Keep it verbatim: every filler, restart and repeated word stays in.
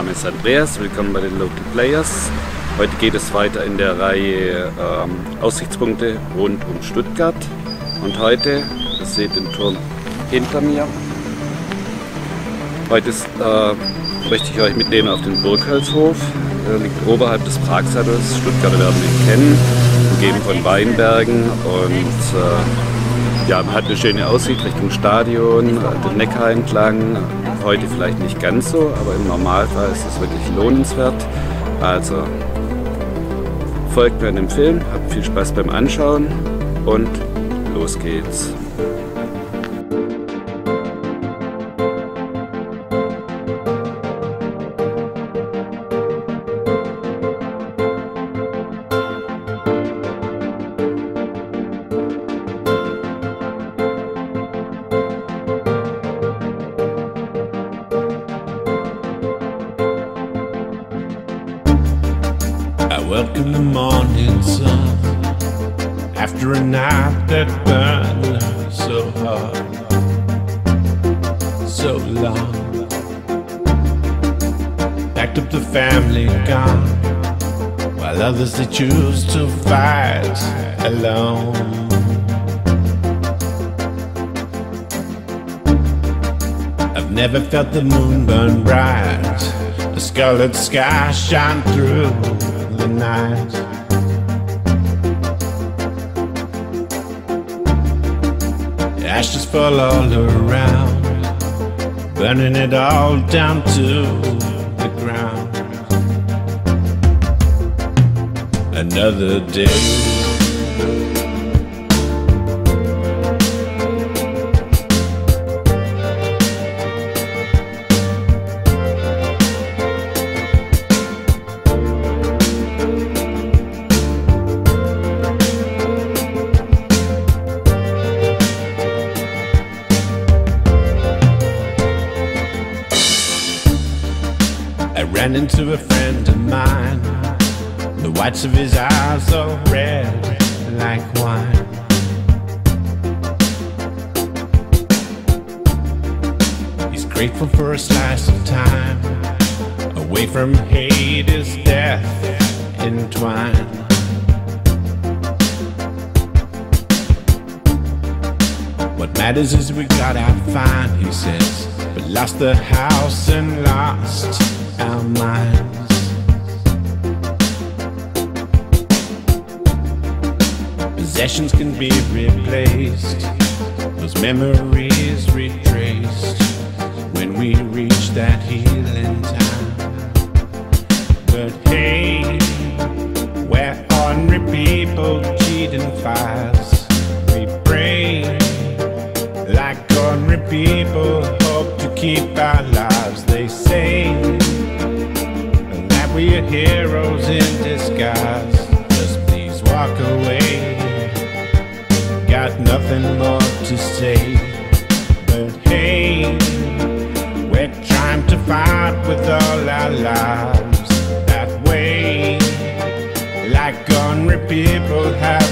Name ist Andreas, willkommen bei den Local Players. Heute geht es weiter in der Reihe ähm, Aussichtspunkte rund um Stuttgart. Und heute, ihr seht den Turm hinter mir, heute ist, äh, möchte ich euch mitnehmen auf den Burghölzhof. Der liegt oberhalb des Pragsattels. Stuttgarter werden ihn kennen, umgeben von Weinbergen und äh, Ja, man hat eine schöne Aussicht Richtung Stadion, den Neckar entlang. Heute vielleicht nicht ganz so, aber im Normalfall ist es wirklich lohnenswert. Also folgt mir in dem Film, habt viel Spaß beim Anschauen und los geht's. Welcome the morning sun after a night that burned so hard, so long. Packed up the family gone, while others they choose to fight alone. I've never felt the moon burn bright, a scarlet sky shine through the night. Ashes fall all around, burning it all down to the ground. Another day, ran into a friend of mine, the whites of his eyes are red like wine. He's grateful for a slice of time, away from hate is death entwined. What matters is we got out fine, he says, but lost the house and lost our minds. Possessions can be replaced, those memories retraced, when we reach that healing time. But hey, we're ordinary people cheating fires. We pray like ordinary people, hope to keep our lives. They say we are heroes in disguise. Just please walk away, got nothing more to say. But hey, we're trying to fight with all our lives. That way, like ordinary people have